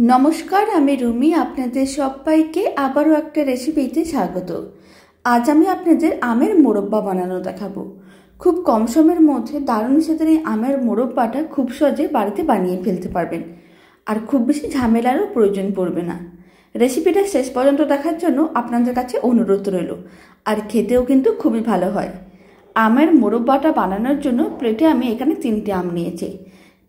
नमस्कार आमी रुमी आपनादेर सबाइके आबारो एकटा रेसिपिते स्वागत। आज आमी आपनादेर आमेर मोरब्बा बानानो देखाबो। खूब कम समयेर मध्ये दारुण स्वादेर एई आमेर मोरब्बाटा खूब सहजे बाड़िते बानिये फेलते पारबेन आर खूब बेशी झामेलारও प्रयोजन पड़बे ना। रेसिपिटा शेष पर्यन्त देखार जोन्नो आपनादेर काछे अनुरोध रइलो। आर खेतेও किन्तु खूबই भालो हय। आमेर मोरब्बाटा बानाনোর जोन्नो प्लेटे आमी एखाने 3टे आम निয়েছি।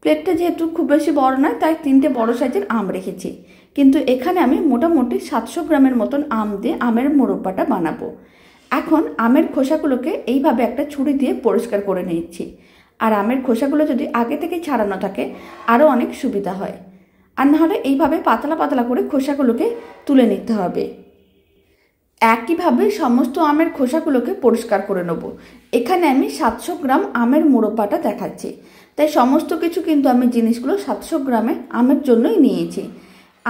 प्लेटा जेहेतु खूब बेशी बड़ ना ताई 3टे बड़ साइजेर आम रेखेछि, किन्तु एखाने आमी मोटामुटी 700 ग्रामेर मतन आम दिये आमेर मोरब्बाटा बानाबो। एखन आमेर खोसागुलोके एइभाबे एकटा छुरी दिये परिष्कार करे निয়েছি। आर आमेर खोसागुलो जोदि आगे थेके छाड़ानो थाके आरो अनेक सुविधा हय। आर ना हले एइभाबे पातला पातला करे खोसागुलोके तुले निते हबे। एकইভাবে समस्त आमेर खोसागुलोके परिष्कार करे नेब। एखाने आमी 700 ग्राम आमेर मोरब्बाटा देखाচ্ছি, তাই সমস্ত কিছু কিন্তু আমি জিনিসগুলো 700 গ্রামে আমের জন্যই নিয়েছি।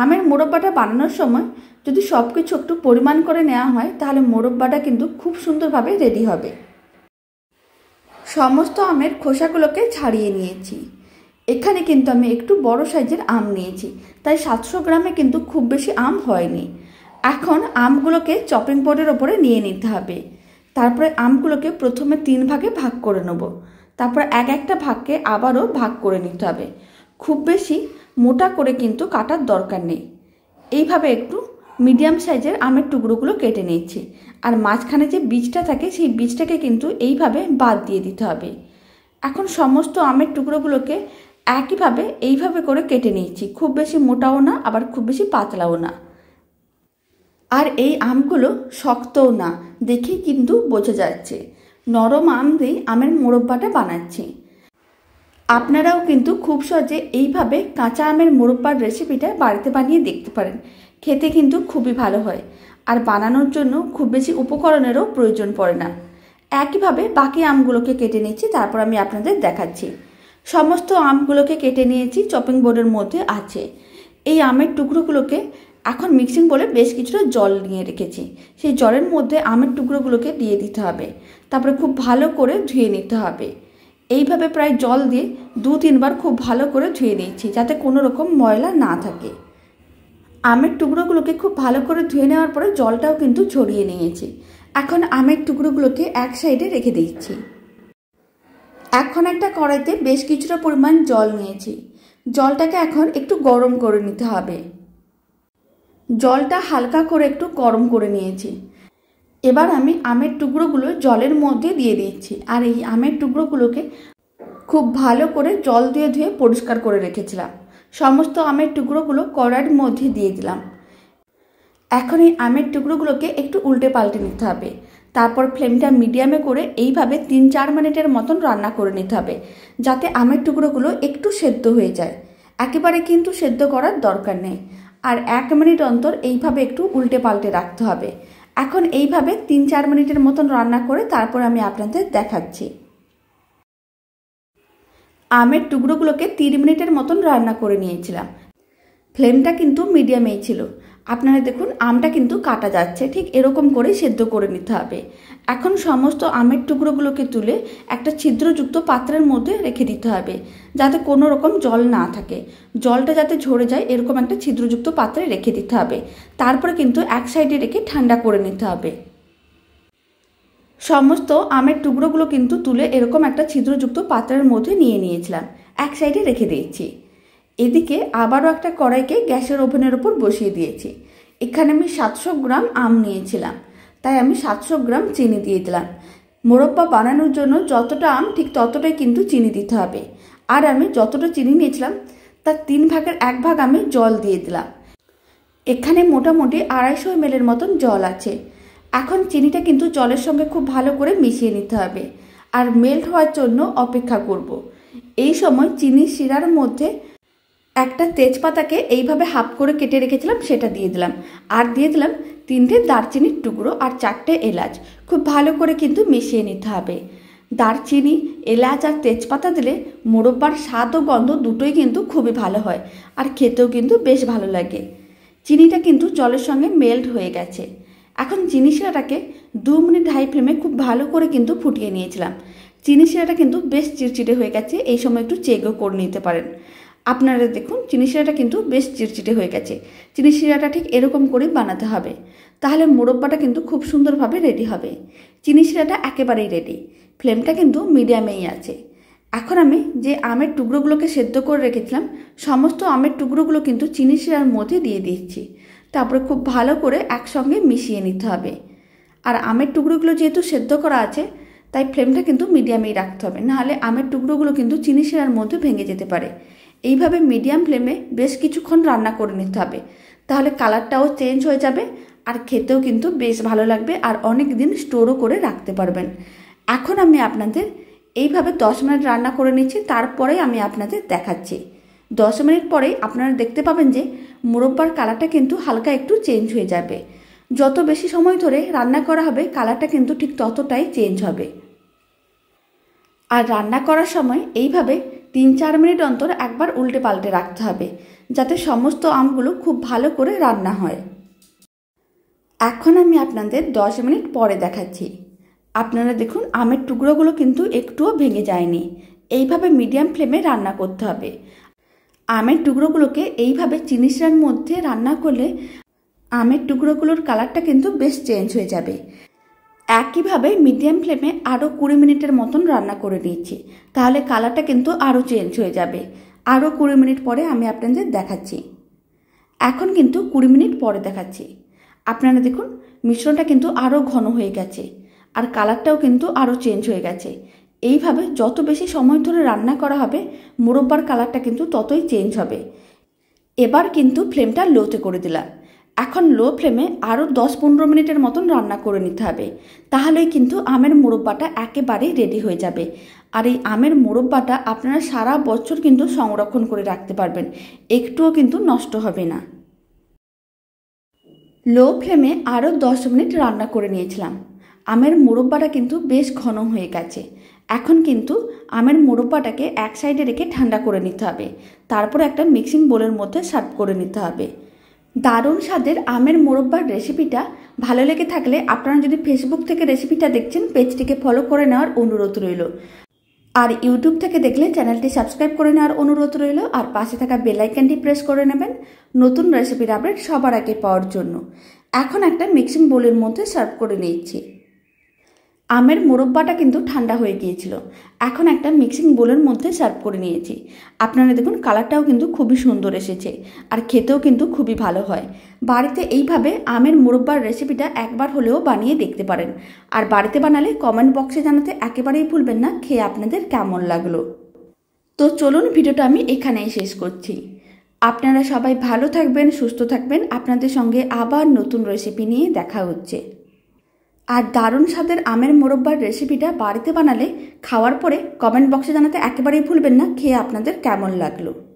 আমের মোরব্বাটা বানানোর সময় যদি সবকিছু একটু পরিমাণ করে নেওয়া হয় তাহলে মোরব্বাটা কিন্তু খুব সুন্দরভাবে রেডি হবে। সমস্ত আমের খোসাগুলোকে ছাড়িয়ে নিয়েছি। এখানে কিন্তু আমি একটু বড় সাইজের আম নিয়েছি, তাই 700 গ্রামে কিন্তু খুব বেশি আম হয়নি। এখন আমগুলোকে চপিং বোর্ডের উপরে নিয়ে নিতে হবে। তারপরে আমগুলোকে প্রথমে 3 ভাগে ভাগ করে নেব। তারপর এক একটা ভাগকে আবারও ভাগ করে নিতে হবে। খুব বেশি মোটা করে কিন্তু কাটার দরকার নেই। এইভাবে একটু মিডিয়াম সাইজের আমের টুকরোগুলো কেটে নিয়েছি। আর মাঝখানে যে বীজটা থাকে সেই বীজটাকে কিন্তু এইভাবে বাদ দিয়ে দিতে হবে। এখন সমস্ত আমের টুকরোগুলোকে একইভাবে এইভাবে করে কেটে নিয়েছি। খুব বেশি মোটাও না আবার খুব বেশি পাতলাও না। আর এই আমগুলো শক্তও না, দেখে কিন্তু বোঝা যাচ্ছে। नरम आम दिए आमेर मोरब्बाटा बानाচ্ছি। আপনারাও কিন্তু খুব সহজে এইভাবে কাঁচা আমের মোরব্বার রেসিপিটা বাড়িতে বানিয়ে দেখতে পারেন। খেতে কিন্তু খুবই ভালো হয় আর বানানোর জন্য খুব বেশি উপকরণেরও প্রয়োজন পড়ে না। একইভাবে বাকি আমগুলোকে কেটে নিয়েছি, তারপর আমি আপনাদের দেখাচ্ছি। সমস্ত আমগুলোকে কেটে নিয়েছি, চপিং বোর্ডের মধ্যে আছে। এই আমের টুকরোগুলোকে এখন মিক্সিং বলে বেশ কিছুটা জল নিয়ে রেখেছি। সেই জলের মধ্যে আমের টুকরোগুলোকে দিয়ে দিতে হবে। তারপরে খুব ভালো করে ধুয়ে নিতে হবে। এইভাবে প্রায় জল দিয়ে 2-3 বার খুব ভালো করে ধুয়ে নিয়েছি যাতে কোনো রকম ময়লা না থাকে। আমের টুকরোগুলোকে খুব ভালো করে ধুয়ে নেওয়ার পরে জলটাও কিন্তু ঝরিয়ে নিয়েছি। এখন আমের টুকরোগুলোকে এক সাইডে রেখে দিয়েছি। এখন একটা কড়াইতে বেশ কিছুটা পরিমাণ জল নিয়েছি। জলটাকে এখন একটু গরম করে নিতে হবে। জলটা হালকা করে একটু গরম করে নিয়েছি। এবার আমি আমের টুকরোগুলো জলের মধ্যে দিয়ে দিচ্ছি। আর এই আমের টুকরোগুলোকে খুব ভালো করে জল দিয়ে ধুয়ে পরিষ্কার করে রেখেছিলাম। সমস্ত আমের টুকরোগুলো কড়াইয়ের মধ্যে দিয়ে দিলাম। এখন এই আমের টুকরোগুলোকে একটু উল্টে পাল্টে নিতে হবে। তারপর ফ্লেমটা মিডিয়ামে করে এইভাবে 3-4 মিনিটের মতন রান্না করে নিতে হবে যাতে আমের টুকরোগুলো একটু সেদ্ধ হয়ে যায়। একেবারে কিন্তু সেদ্ধ করার দরকার নেই। আর 1 মিনিট অন্তর এইভাবে একটু উল্টে পাল্টে রাখতে হবে। এখন এইভাবে 3-4 মিনিটের মতন রান্না করে তারপর আমি আপনাদের দেখাচ্ছি। আমের টুকরোগুলোকে 30 মিনিটের মতন রান্না করে নিয়েছিলাম। ফ্লেমটা কিন্তু মিডিয়ামেই ছিল। আপনারা দেখুন আমটা কিন্তু কাটা যাচ্ছে, ঠিক এরকম করে সেদ্ধ করে নিতে হবে। এখন সমস্ত আমের টুকরোগুলোকে তুলে একটা ছিদ্রযুক্ত পাত্রের মধ্যে রেখে দিতে হবে যাতে কোনো রকম জল না থাকে। জলটা যাতে ঝরে যায় এরকম একটা ছিদ্রযুক্ত পাত্রে রেখে দিতে হবে। তারপরে কিন্তু এক সাইডে রেখে ঠান্ডা করে নিতে হবে। সমস্ত আমের টুকরোগুলো কিন্তু তুলে এরকম একটা ছিদ্রযুক্ত পাত্রের মধ্যে নিয়ে নিয়েছিলাম, এক সাইডে রেখে দিয়েছি। এদিকে আবারও একটা কড়াইকে গ্যাসের ওভেনের উপর বসিয়ে দিয়েছি। এখানে আমি 700 গ্রাম আম নিয়েছিলাম, তাই আমি 700 গ্রাম চিনি দিয়ে দিলাম। মোরব্বা বানানোর জন্য যতটা আম ঠিক ততটাই কিন্তু চিনি দিতে হবে। আর আমি যতটা চিনি নিয়েছিলাম তার 3 ভাগের 1 ভাগ আমি জল দিয়ে দিলাম। এখানে মোটামুটি 250 ml মতন জল আছে। এখন চিনিটা কিন্তু জলের সঙ্গে খুব ভালো করে মিশিয়ে নিতে হবে আর মেল্ট হওয়ার জন্য অপেক্ষা করব। এই সময় চিনির শিরার মধ্যে একটা তেজপাতাকে এইভাবে হাফ করে কেটে রেখেছিলাম সেটা দিয়ে দিলাম। আর দিয়ে দিলাম 3টে দারচিনির টুকরো আর 4টে এলাচ। খুব ভালো করে কিন্তু মিশিয়ে নিতে হবে। দারচিনি, এলাচ আর তেজপাতা দিলে মোরব্বার স্বাদ ও গন্ধ দুটোই কিন্তু খুবই ভালো হয় আর খেতেও কিন্তু বেশ ভালো লাগে। চিনিটা কিন্তু জলের সঙ্গে মেল্ট হয়ে গেছে। এখন চিনি শিরাটাকে 2 মিনিট হাই ফ্লেমে খুব ভালো করে কিন্তু ফুটিয়ে নিয়েছিলাম। চিনি শিরাটা কিন্তু বেশ চিটচিটে হয়ে গেছে। এই সময় একটু চেকও করে নিতে পারেন। আপনারা দেখুন চিনি শিরাটা কিন্তু বেশ চিটচিটে হয়ে গেছে। চিনি শিরাটা ঠিক এরকম করে বানাতে হবে, তাহলে মোরব্বাটা কিন্তু খুব সুন্দরভাবে রেডি হবে। চিনি শিরাটা একেবারেই রেডি, ফ্লেমটা কিন্তু মিডিয়ামেই আছে। এখন আমি যে আমের টুকরোগুলোকে সেদ্ধ করে রেখেছিলাম সমস্ত আমের টুকরোগুলো কিন্তু চিনি শিরার মধ্যে দিয়ে দিচ্ছি, তারপরে খুব ভালো করে একসঙ্গে মিশিয়ে নিতে হবে। আর আমের টুকরোগুলো যেহেতু সেদ্ধ করা আছে তাই ফ্লেমটা কিন্তু মিডিয়ামেই রাখতে হবে, নাহলে আমের টুকরোগুলো কিন্তু চিনি শিরার মধ্যে ভেঙে যেতে পারে। এইভাবে মিডিয়াম ফ্লেমে বেশ কিছুক্ষণ রান্না করে নিতে হবে, তাহলে কালারটাও চেঞ্জ হয়ে যাবে আর খেতেও কিন্তু বেশ ভালো লাগবে আর অনেক দিন স্টোরও করে রাখতে পারবেন। এখন আমি আপনাদের এইভাবে 10 মিনিট রান্না করে নিচ্ছি, তারপরে আমি আপনাদের দেখাচ্ছি। 10 মিনিট পরে আপনারা দেখতে পাবেন যে মুরব্বার কালারটা কিন্তু হালকা একটু চেঞ্জ হয়ে যাবে। যত বেশি সময় ধরে রান্না করা হবে কালারটা কিন্তু ঠিক ততটাই চেঞ্জ হবে। আর রান্না করার সময় এইভাবে 3-4 মিনিট অন্তর একবার উল্টে পাল্টে রাখতে হবে, যাতে সমস্ত আমগুলো খুব ভালো করে রান্না হয়। এখন আমি আপনাদের 10 মিনিট পরে দেখাচ্ছি। আপনারা দেখুন আমের টুকরোগুলো কিন্তু একটুও ভেঙে যায়নি। এইভাবে মিডিয়াম ফ্লেমে রান্না করতে হবে। আমের টুকরোগুলোকে এইভাবে চিনি শিরার মধ্যে রান্না করলে আমের টুকরোগুলোর কালারটা কিন্তু বেশ চেঞ্জ হয়ে যাবে। একইভাবে মিডিয়াম ফ্লেমে আরও 20 মিনিটের মতন রান্না করে নিয়েছি, তাহলে কালারটা কিন্তু আরও চেঞ্জ হয়ে যাবে। আরও 20 মিনিট পরে আমি আপনাদের দেখাচ্ছি। এখন কিন্তু 20 মিনিট পরে দেখাচ্ছি। আপনারা দেখুন মিশ্রণটা কিন্তু আরও ঘন হয়ে গেছে আর কালারটাও কিন্তু আরও চেঞ্জ হয়ে গেছে। এইভাবে যত বেশি সময় ধরে রান্না করা হবে মুরব্বার কালারটা কিন্তু ততই চেঞ্জ হবে। এবার কিন্তু ফ্লেমটা লোতে করে দিলাম। এখন লো ফ্লেমে আরও 10-15 মিনিটের মতন রান্না করে নিতে হবে, তাহলেই কিন্তু আমের মুরব্বাটা একেবারেই রেডি হয়ে যাবে। আর এই আমের মুরব্বাটা আপনারা সারা বছর কিন্তু সংরক্ষণ করে রাখতে পারবেন, একটুও কিন্তু নষ্ট হবে না। লো ফ্লেমে আরও 10 মিনিট রান্না করে নিয়েছিলাম। আমের মুরব্বাটা কিন্তু বেশ ঘন হয়ে গেছে। এখন কিন্তু আমের মুরব্বাটাকে এক সাইডে রেখে ঠান্ডা করে নিতে হবে, তারপর একটা মিক্সিং বোলের মধ্যে সার্ভ করে নিতে হবে। দারুণ স্বাদের আমের মুরব্বার রেসিপিটা ভালো লেগে থাকলে আপনারা যদি ফেসবুক থেকে রেসিপিটা দেখছেন পেজটিকে ফলো করে নেওয়ার অনুরোধ রইল, আর ইউটিউব থেকে দেখলে চ্যানেলটি সাবস্ক্রাইব করে নেওয়ার অনুরোধ রইল, আর পাশে থাকা বেল আইকনটি প্রেস করে নেবেন নতুন রেসিপির আপডেট সবার আগে পাওয়ার জন্য। এখন একটা মিক্সিং বোলের মধ্যে সার্ভ করে নিচ্ছি। আমের মুরব্বাটা কিন্তু ঠান্ডা হয়ে গিয়েছিল, এখন একটা মিক্সিং বোলের মধ্যে সার্ভ করে নিয়েছি। আপনারা দেখুন কালারটাও কিন্তু খুবই সুন্দর এসেছে আর খেতেও কিন্তু খুবই ভালো হয়। বাড়িতে এইভাবে আমের মুরব্বার রেসিপিটা একবার হলেও বানিয়ে দেখতে পারেন, আর বাড়িতে বানালে কমেন্ট বক্সে জানাতে একেবারেই ভুলবেন না খেয়ে আপনাদের কেমন লাগলো। তো চলুন ভিডিওটা আমি এখানেই শেষ করছি। আপনারা সবাই ভালো থাকবেন, সুস্থ থাকবেন। আপনাদের সঙ্গে আবার নতুন রেসিপি নিয়ে দেখা হচ্ছে। আর দারুণ স্বাদের আমের মুরব্বার রেসিপিটা বাড়িতে বানালে খাওয়ার পরে কমেন্ট বক্সে জানাতে একেবারেই ভুলবেন না খেয়ে আপনাদের কেমন লাগলো।